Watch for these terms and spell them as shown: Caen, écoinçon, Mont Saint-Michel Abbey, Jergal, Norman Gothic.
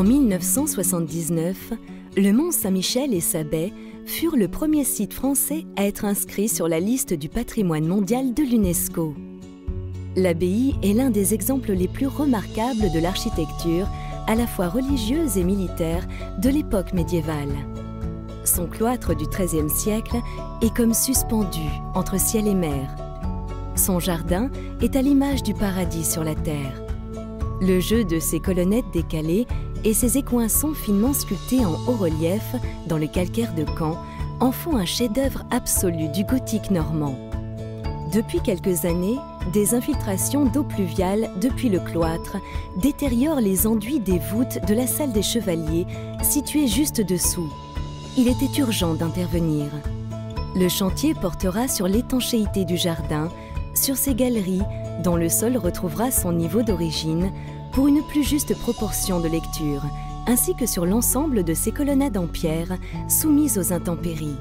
En 1979, le Mont Saint-Michel et sa baie furent le premier site français à être inscrit sur la liste du patrimoine mondial de l'UNESCO. L'abbaye est l'un des exemples les plus remarquables de l'architecture, à la fois religieuse et militaire, de l'époque médiévale. Son cloître du XIIIe siècle est comme suspendu entre ciel et mer. Son jardin est à l'image du paradis sur la terre. Le jeu de ses colonnettes décalées et ses écoinçons finement sculptés en haut-relief dans le calcaire de Caen en font un chef-d'œuvre absolu du gothique normand. Depuis quelques années, des infiltrations d'eau pluviale depuis le cloître détériorent les enduits des voûtes de la salle des chevaliers située juste dessous. Il était urgent d'intervenir. Le chantier portera sur l'étanchéité du jardin, sur ses galeries, dont le sol retrouvera son niveau d'origine pour une plus juste proportion de lecture, ainsi que sur l'ensemble de ses colonnades en pierre soumises aux intempéries.